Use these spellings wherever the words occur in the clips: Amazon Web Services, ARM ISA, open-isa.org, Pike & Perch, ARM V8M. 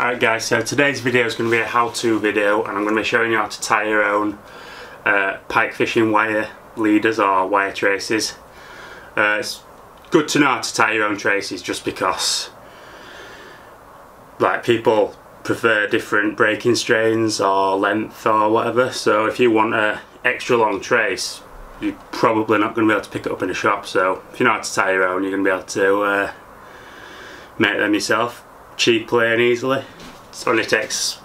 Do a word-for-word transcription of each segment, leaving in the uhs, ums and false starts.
Alright guys, so today's video is going to be a how-to video, and I'm going to be showing you how to tie your own uh, pike fishing wire leaders or wire traces. Uh, it's good to know how to tie your own traces just because like people prefer different breaking strains or length or whatever, so if you want a extra long trace you're probably not going to be able to pick it up in a shop, so if you know how to tie your own you're going to be able to uh, make them yourself cheaply and easily. It only takes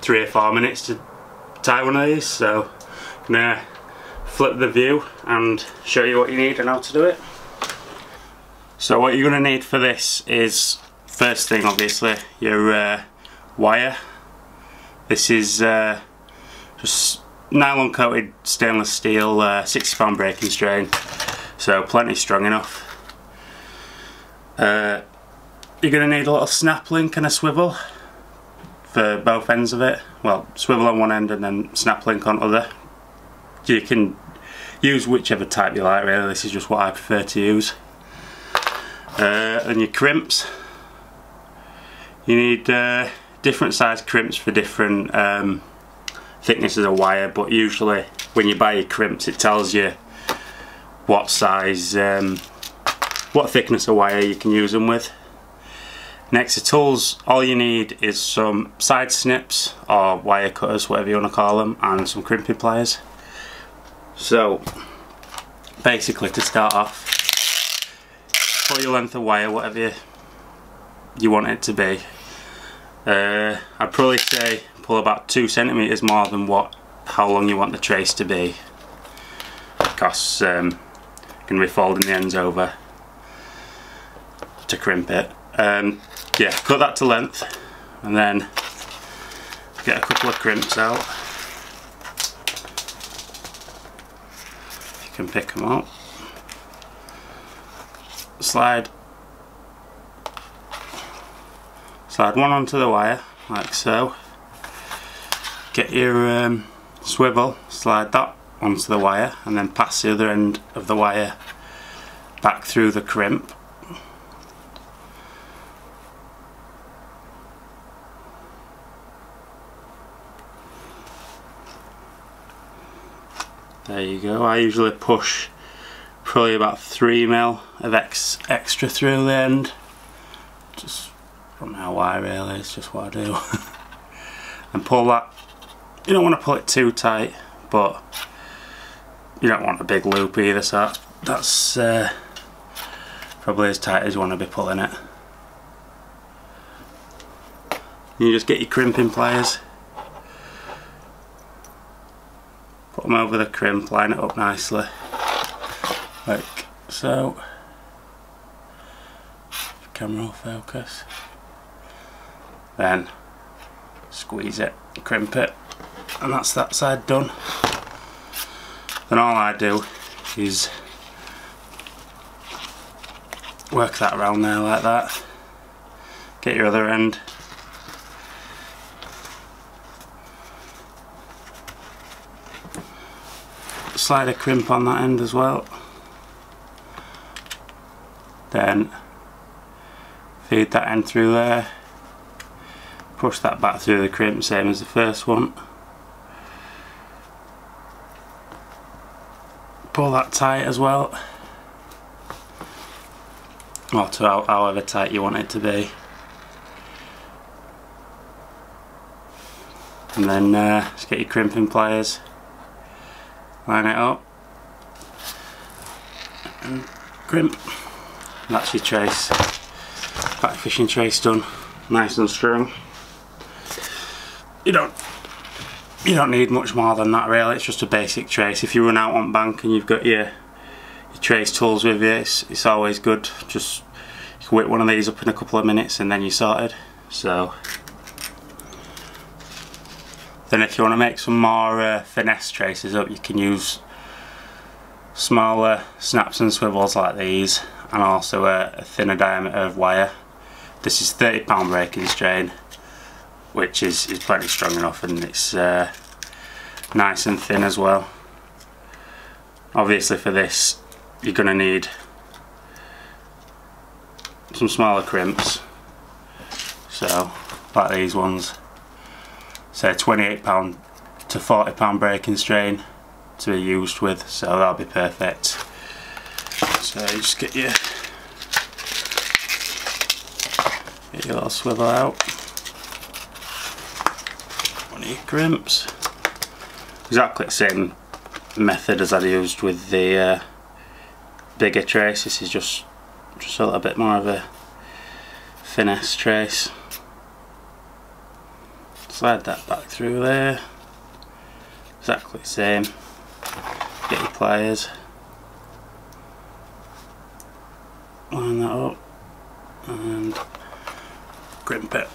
three or four minutes to tie one of these, so I'm going to flip the view and show you what you need and how to do it. So what you're going to need for this is, first thing obviously, your uh, wire. This is uh, just nylon coated stainless steel uh, sixty pound breaking strain, so plenty strong enough. Uh, you're going to need a little snap link and a swivel for both ends of it. Well, swivel on one end and then snap link on the other. You can use whichever type you like really, this is just what I prefer to use. Uh, and your crimps, you need uh, different size crimps for different um, thicknesses of wire, but usually when you buy your crimps it tells you what size, um, what thickness of wire you can use them with. Next to tools, all you need is some side snips or wire cutters, whatever you want to call them, and some crimping pliers. So basically to start off, put your length of wire, whatever you, you want it to be. Uh, I'd probably say pull about two centimetres more than what how long you want the trace to be, because um, you can be folding the ends over to crimp it. Um, yeah, cut that to length and then get a couple of crimps out. You can pick them up. Slide, slide one onto the wire like so. Get your um, swivel, slide that onto the wire, and then pass the other end of the wire back through the crimp. There you go. I usually push probably about three mil of ex extra through the end. Just don't know why really, it's just what I do. And pull that. You don't want to pull it too tight, but you don't want a big loop either, so that's uh, probably as tight as you want to be pulling it. You just get your crimping pliers, put them over the crimp, line it up nicely. Like so, camera will focus, then squeeze it, crimp it, and that's that side done. Then all I do is work that around there like that, get your other end, slide a crimp on that end as well. Then feed that end through there, push that back through the crimp, same as the first one. Pull that tight as well, or to however tight you want it to be. And then uh, just get your crimping pliers, line it up, and crimp. That's your trace, back fishing trace done, nice and strong. You don't, you don't need much more than that really, it's just a basic trace. If you run out on bank and you've got your, your trace tools with you, it's, it's always good. Just you can whip one of these up in a couple of minutes and then you're sorted. So, then if you want to make some more uh, finesse traces up, you can use smaller snaps and swivels like these, and also a, a thinner diameter of wire. This is thirty pound breaking strain, which is, is plenty strong enough, and it's uh, nice and thin as well. Obviously for this you're going to need some smaller crimps, So like these ones, say twenty-eight pound to forty pound breaking strain to be used with, so that'll be perfect. So you just get your, get your little swivel out, one of your crimps, exactly the same method as I used with the uh, bigger trace. This is just just a little bit more of a finesse trace. Slide that back through there, exactly the same. Get your pliers, line that up and crimp it.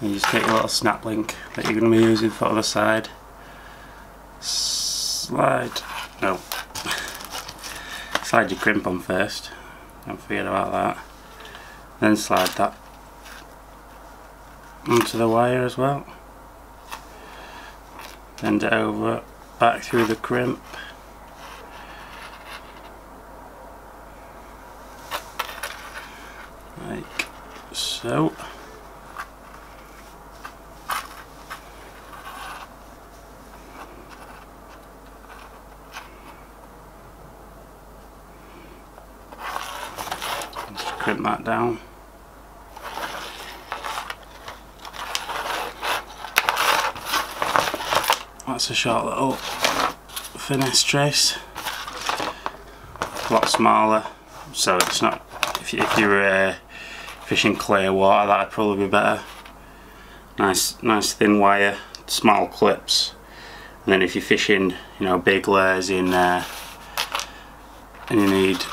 And you just get your little snap link that you're going to be using for the other side. Slide, no, slide your crimp on first, don't forget about that. Then slide that onto the wire as well. Bend it over, back through the crimp. Like so. Crimp that down. That's a short little finesse trace. A lot smaller, so it's not. If, you, if you're uh, fishing clear water, that'd probably be better. Nice, nice thin wire, small clips. And then if you're fishing, you know, big layers in, uh, and you need.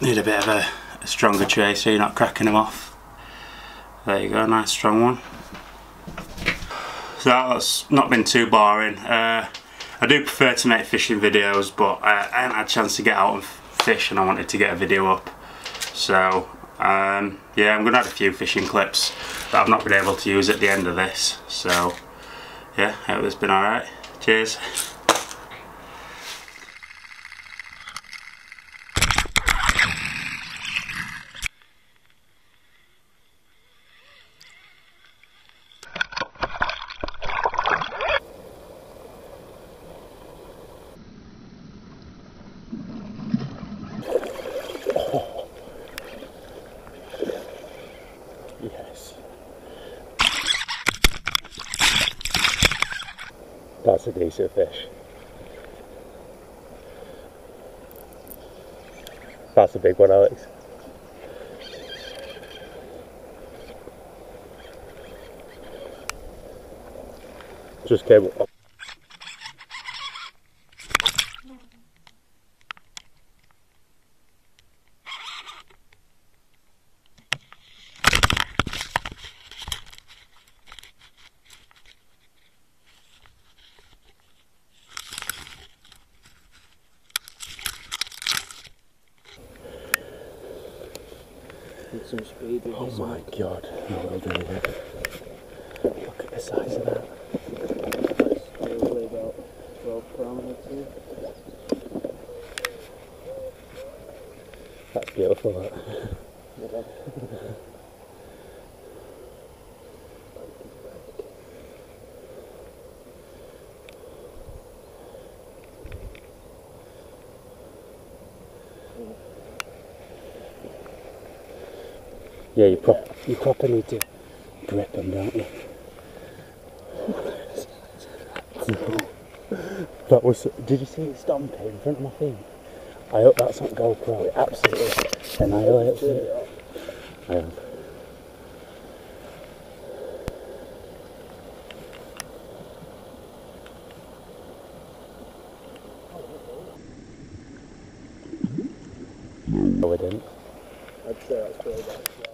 Need a bit of a, a stronger trace so you're not cracking them off. There you go, nice strong one. So that's not been too boring. Uh, I do prefer to make fishing videos, but I, I hadn't had a chance to get out and fish and I wanted to get a video up. So um, yeah, I'm gonna add a few fishing clips that I've not been able to use at the end of this. So yeah, I hope it's been alright. Cheers. That's a decent fish. That's a big one, Alex. Just came up. Some speed. Oh my god, no, we'll do it. Look at the size of that. That's probably about twelve pounds or two. That's beautiful, that. Yeah. Yeah, you, pro you proper need to grip them, don't you? That was. Did you see it stomp in front of my feet? I hope that's not GoPro. It absolutely annihilates it. I am. No, we didn't. I'd say I was really bad.